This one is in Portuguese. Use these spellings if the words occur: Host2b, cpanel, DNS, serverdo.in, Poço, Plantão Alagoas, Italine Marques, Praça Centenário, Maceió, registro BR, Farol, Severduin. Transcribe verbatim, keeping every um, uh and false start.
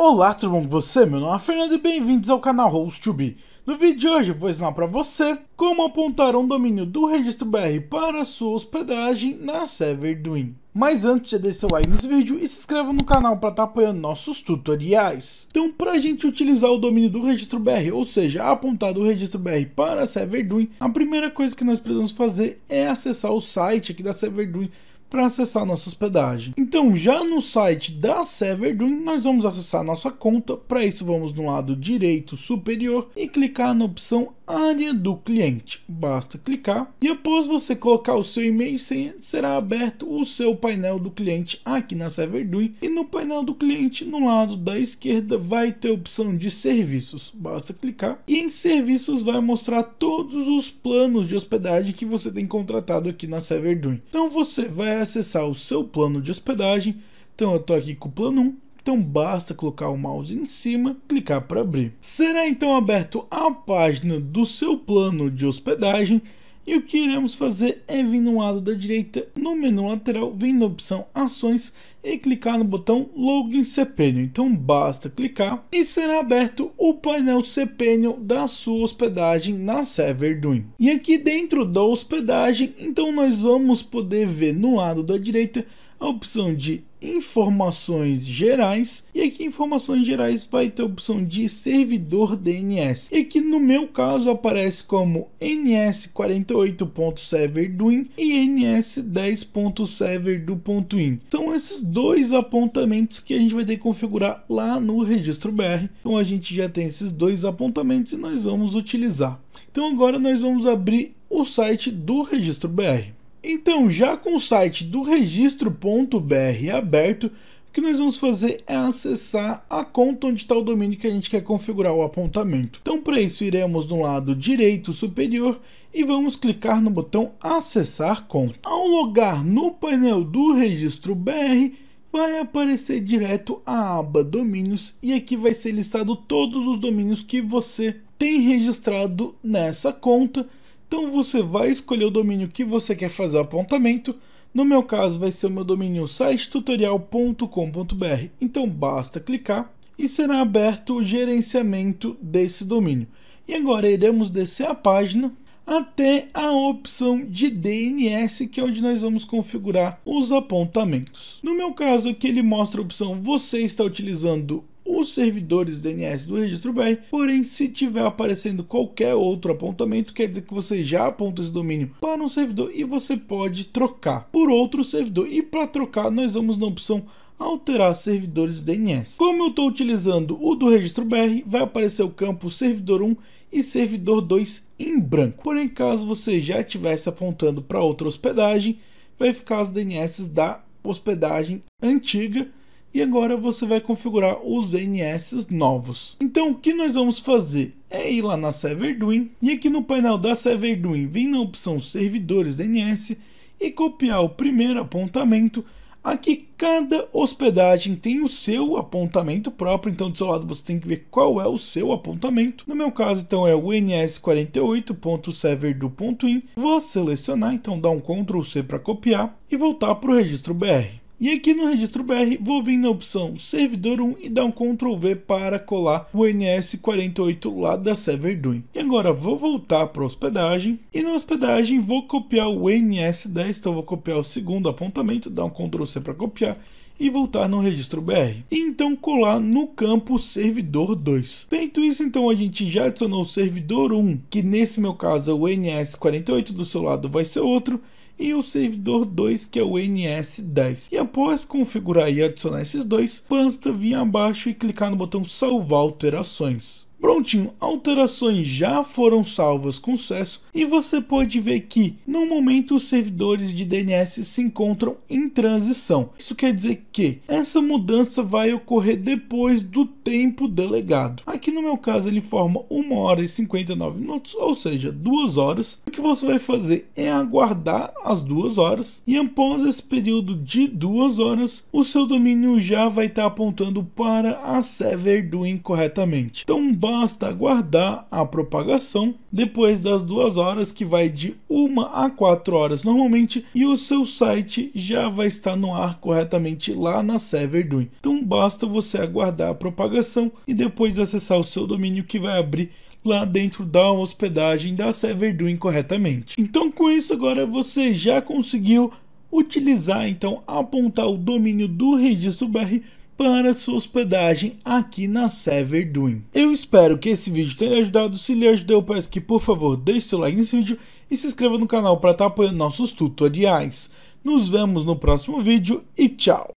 Olá, tudo bom com você? Meu nome é Fernando e bem-vindos ao canal host to be. No vídeo de hoje eu vou ensinar para você como apontar um domínio do registro B R para a sua hospedagem na Severduin. Mas antes, já deixe seu like nesse vídeo e se inscreva no canal para estar tá apoiando nossos tutoriais. Então, para a gente utilizar o domínio do registro B R, ou seja, apontar do registro B R para a Severduin, a primeira coisa que nós precisamos fazer é acessar o site aqui da Severduin para acessar nossa hospedagem. Então, já no site da Severduin, nós vamos acessar nossa conta. Para isso, vamos no lado direito superior e clicar na opção área do cliente. Basta clicar e após você colocar o seu e-mail e senha, será aberto o seu painel do cliente aqui na Severduin. E no painel do cliente, no lado da esquerda, vai ter a opção de serviços. Basta clicar e em serviços vai mostrar todos os planos de hospedagem que você tem contratado aqui na Severduin. Então, você vai acessar o seu plano de hospedagem. Então eu estou aqui com o plano um, então basta colocar o mouse em cima, clicar para abrir. Será então aberto a página do seu plano de hospedagem e o que iremos fazer é vir no lado da direita, no menu lateral, vir na opção ações e clicar no botão login cpanel. Então basta clicar e será aberto o painel cpanel da sua hospedagem na Severduin. E aqui dentro da hospedagem, então nós vamos poder ver no lado da direita a opção de informações gerais e aqui informações gerais vai ter a opção de servidor D N S e aqui no meu caso aparece como N S quarenta e oito ponto serverduin e N S dez ponto serverdo ponto in. São esses dois apontamentos que a gente vai ter que configurar lá no registro B R. Então a gente já tem esses dois apontamentos e nós vamos utilizar. Então agora nós vamos abrir o site do registro B R. Então, já com o site do registro ponto B R aberto, o que nós vamos fazer é acessar a conta onde está o domínio que a gente quer configurar o apontamento. Então, para isso, iremos no lado direito superior e vamos clicar no botão acessar conta. Ao logar no painel do registro B R, vai aparecer direto a aba domínios e aqui vai ser listado todos os domínios que você tem registrado nessa conta. Então você vai escolher o domínio que você quer fazer o apontamento. No meu caso vai ser o meu domínio site tutorial ponto com ponto B R. Então basta clicar e será aberto o gerenciamento desse domínio. E agora iremos descer a página até a opção de D N S, que é onde nós vamos configurar os apontamentos. No meu caso aqui ele mostra a opção você está utilizando os servidores D N S do registro B R, porém se tiver aparecendo qualquer outro apontamento, quer dizer que você já aponta esse domínio para um servidor e você pode trocar por outro servidor. E para trocar nós vamos na opção alterar servidores D N S. Como eu estou utilizando o do registro B R, vai aparecer o campo servidor um e servidor dois em branco. Porém, caso você já estivesse apontando para outra hospedagem, vai ficar as D N S da hospedagem antiga. E agora você vai configurar os D N S novos. Então o que nós vamos fazer é ir lá na Severduin e aqui no painel da Severduin vem na opção servidores D N S e copiar o primeiro apontamento. Aqui cada hospedagem tem o seu apontamento próprio, então do seu lado você tem que ver qual é o seu apontamento. No meu caso então é o N S quarenta e oito ponto serverdo ponto in. Vou selecionar, então dá um control C para copiar e voltar para o registro B R. E aqui no registro B R, vou vir na opção servidor um e dar um control V para colar o N S quarenta e oito lá da Severduin. E agora vou voltar para a hospedagem. E na hospedagem vou copiar o N S dez, então vou copiar o segundo apontamento, dar um control C para copiar e voltar no registro B R. E então colar no campo servidor dois. Feito isso, então a gente já adicionou o servidor um, que nesse meu caso é o N S quarenta e oito, do seu lado vai ser outro, e o servidor dois, que é o N S dez. E após configurar e adicionar esses dois, basta vir abaixo e clicar no botão salvar alterações. Prontinho, alterações já foram salvas com sucesso e você pode ver que no momento os servidores de D N S se encontram em transição. Isso quer dizer que essa mudança vai ocorrer depois do tempo delegado. Aqui no meu caso ele informa uma hora e cinquenta e nove minutos, ou seja, duas horas. O que você vai fazer é aguardar as duas horas e após esse período de duas horas o seu domínio já vai estar apontando para a Severduin corretamente. Então basta aguardar a propagação depois das duas horas, que vai de uma a quatro horas normalmente, e o seu site já vai estar no ar corretamente lá na Severduin. Então basta você aguardar a propagação e depois acessar o seu domínio, que vai abrir lá dentro da hospedagem da Severduin corretamente. Então com isso agora você já conseguiu utilizar, então apontar o domínio do registro B R para sua hospedagem aqui na Severduin. Eu espero que esse vídeo tenha lhe ajudado. Se lhe ajudou, eu peço que por favor deixe seu like nesse vídeo e se inscreva no canal para estar apoiando nossos tutoriais. Nos vemos no próximo vídeo e tchau!